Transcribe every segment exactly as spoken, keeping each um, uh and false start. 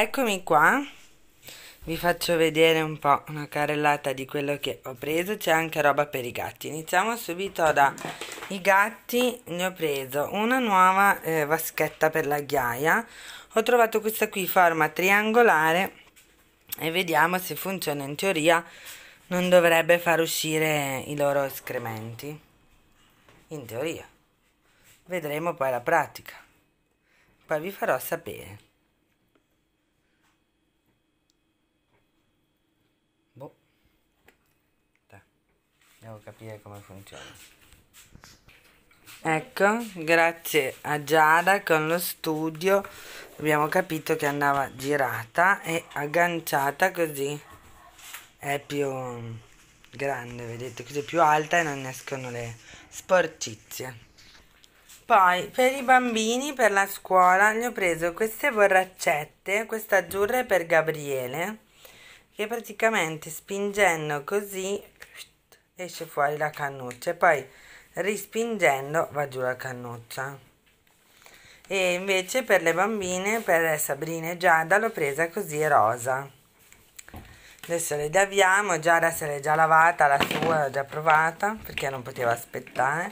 Eccomi qua, vi faccio vedere un po' una carrellata di quello che ho preso. C'è anche roba per i gatti. Iniziamo subito da i gatti. Ne ho preso una nuova eh, vaschetta per la ghiaia. Ho trovato questa qui, forma triangolare, e vediamo se funziona. In teoria non dovrebbe far uscire i loro escrementi, in teoria. Vedremo poi la pratica, poi vi farò sapere. Devo capire come funziona. Ecco, grazie a Giada con lo studio abbiamo capito che andava girata e agganciata, così è più grande, vedete, così è più alta e non escono le sporcizie. Poi per i bambini, per la scuola, gli ho preso queste borraccette. Questa giurra è per Gabriele, che praticamente spingendo così esce fuori la cannuccia e poi rispingendo va giù la cannuccia. E invece per le bambine, per Sabrina e Giada, l'ho presa così, rosa. Adesso le daviamo. Giada se l'è già lavata la sua, l'ho già provata perché non poteva aspettare.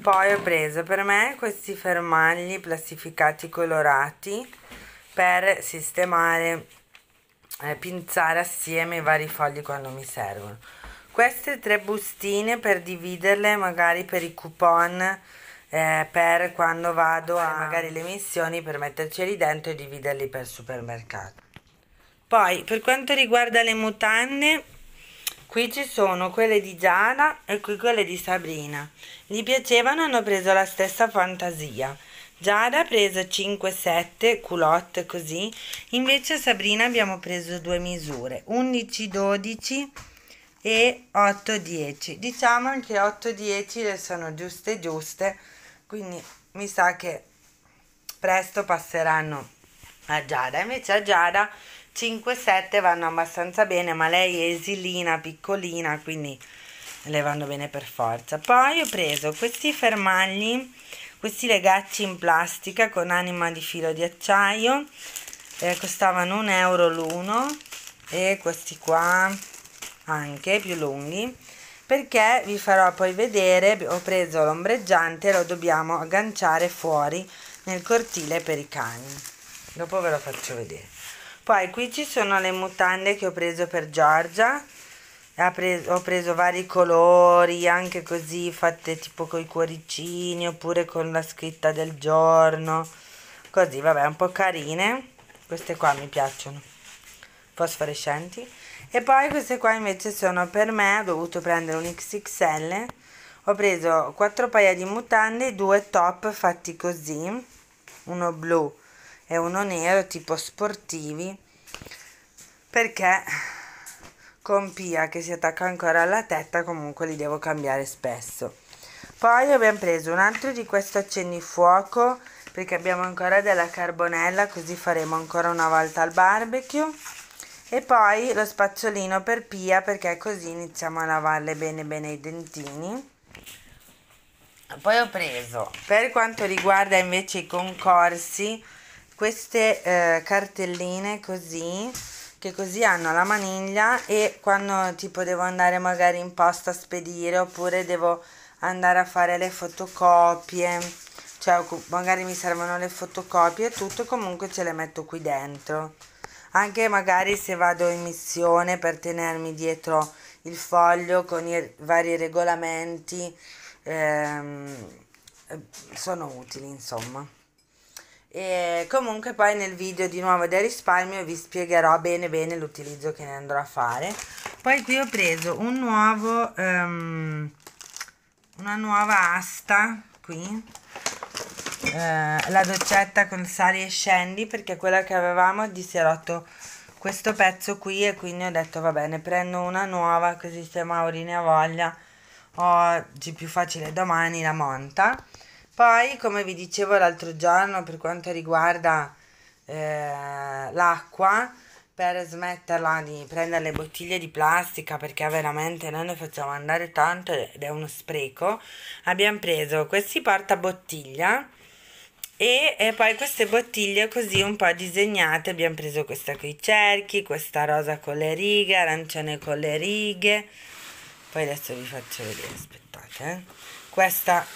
Poi ho preso per me questi fermagli plastificati colorati per sistemare e eh, pinzare assieme i vari fogli quando mi servono. Queste tre bustine per dividerle magari per i coupon, eh, per quando vado a magari le missioni, per metterceli dentro e dividerli per supermercato. Poi per quanto riguarda le mutande, qui ci sono quelle di Giada e qui quelle di Sabrina. Gli piacevano, hanno preso la stessa fantasia. Giada ha preso cinque sette culotte così, invece a Sabrina abbiamo preso due misure, undici dodici e otto dieci. Diciamo che otto dieci le sono giuste giuste, quindi mi sa che presto passeranno a Giada. Invece a Giada cinque sette vanno abbastanza bene, ma lei è esilina, piccolina, quindi le vanno bene per forza. Poi ho preso questi fermagli, questi legacci in plastica con anima di filo di acciaio, eh, costavano un euro l'uno, e questi qua anche più lunghi, perché vi farò poi vedere. Ho preso l'ombreggiante e lo dobbiamo agganciare fuori nel cortile per i cani, dopo ve lo faccio vedere. Poi qui ci sono le mutande che ho preso per Giorgia. Ho preso vari colori, anche così fatte tipo con i cuoricini oppure con la scritta del giorno, così, vabbè, un po' carine. Queste qua mi piacciono, fosforescenti. E poi queste qua invece sono per me, ho dovuto prendere un ics ics elle. Ho preso quattro paia di mutande, due top fatti così, uno blu e uno nero, tipo sportivi, perché con Pia che si attacca ancora alla testa comunque li devo cambiare spesso. Poi abbiamo preso un altro di questo accendifuoco perché abbiamo ancora della carbonella, così faremo ancora una volta al barbecue. E poi lo spazzolino per Pia, perché così iniziamo a lavarle bene bene i dentini. Poi ho preso, per quanto riguarda invece i concorsi, queste eh, cartelline così, che così hanno la maniglia, e quando tipo devo andare magari in posta a spedire, oppure devo andare a fare le fotocopie, cioè magari mi servono le fotocopie e tutto, comunque ce le metto qui dentro. Anche magari se vado in missione, per tenermi dietro il foglio con i vari regolamenti, ehm, sono utili, insomma. E comunque poi nel video di nuovo del risparmio vi spiegherò bene bene l'utilizzo che ne andrò a fare. Poi qui ho preso un nuovo, ehm, una nuova asta qui. Eh, la doccetta con sali e scendi, perché quella che avevamo di si è rotto questo pezzo qui, e quindi ho detto va bene, prendo una nuova, così se Mauri ne ha voglia oggi più facile, domani la monta. Poi come vi dicevo l'altro giorno, per quanto riguarda eh, l'acqua, per smetterla di prendere le bottiglie di plastica, perché veramente noi ne facciamo andare tanto ed è uno spreco, abbiamo preso questi portabottiglia e, e poi queste bottiglie così un po' disegnate. Abbiamo preso questa con i cerchi, questa rosa con le righe, arancione con le righe, poi adesso vi faccio vedere, aspettate, eh. Questa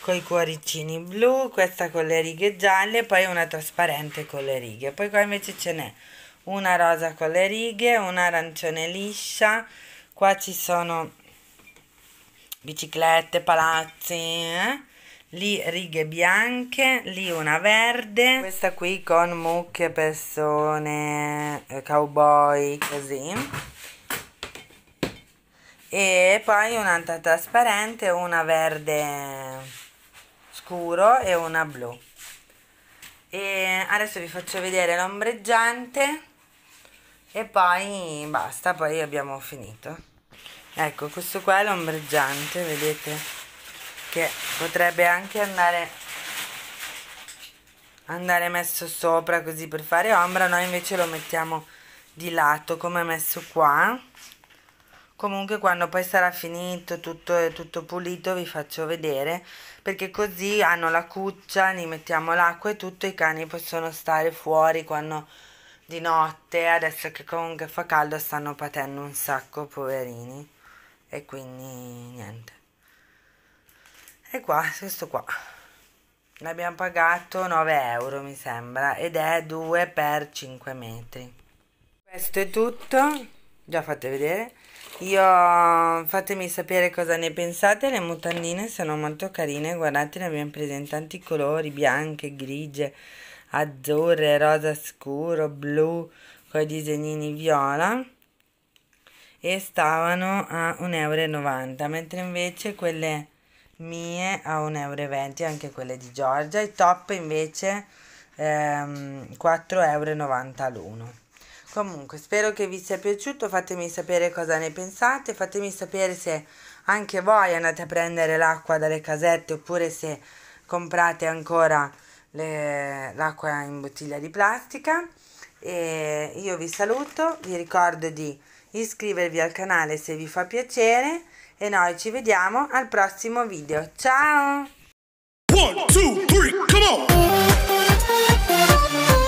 con i cuoricini blu, questa con le righe gialle, poi una trasparente con le righe. Poi qua invece ce n'è una rosa con le righe, una arancione liscia, qua ci sono biciclette, palazzi, eh? Lì righe bianche, lì una verde, questa qui con mucche, persone, cowboy, così, e poi un'altra trasparente, una verde scuro e una blu. E adesso vi faccio vedere l'ombreggiante e poi basta, poi abbiamo finito. Ecco, questo qua è l'ombreggiante, vedete che potrebbe anche andare, andare messo sopra così per fare ombra. Noi invece lo mettiamo di lato come è messo qua. Comunque quando poi sarà finito tutto, tutto pulito vi faccio vedere, perché così hanno la cuccia, li mettiamo l'acqua e tutto, i cani possono stare fuori quando... di notte, adesso che comunque fa caldo stanno patendo un sacco, poverini, e quindi niente. E qua, questo qua l'abbiamo pagato nove euro mi sembra, ed è due per cinque metri. Questo è tutto, già fate vedere. Io fatemi sapere cosa ne pensate. Le mutandine sono molto carine, guardate, ne abbiamo prese in tanti colori, bianche, grigie, azzurre, rosa scuro, blu, con i disegnini viola, e stavano a un euro e novanta, mentre invece quelle mie a un euro e venti, anche quelle di Giorgia. I top invece ehm, quattro euro e novanta l'uno. Comunque spero che vi sia piaciuto, fatemi sapere cosa ne pensate, fatemi sapere se anche voi andate a prendere l'acqua dalle casette oppure se comprate ancora l'acqua in bottiglia di plastica. E io vi saluto, vi ricordo di iscrivervi al canale se vi fa piacere e noi ci vediamo al prossimo video. Ciao! one, two, three, come on!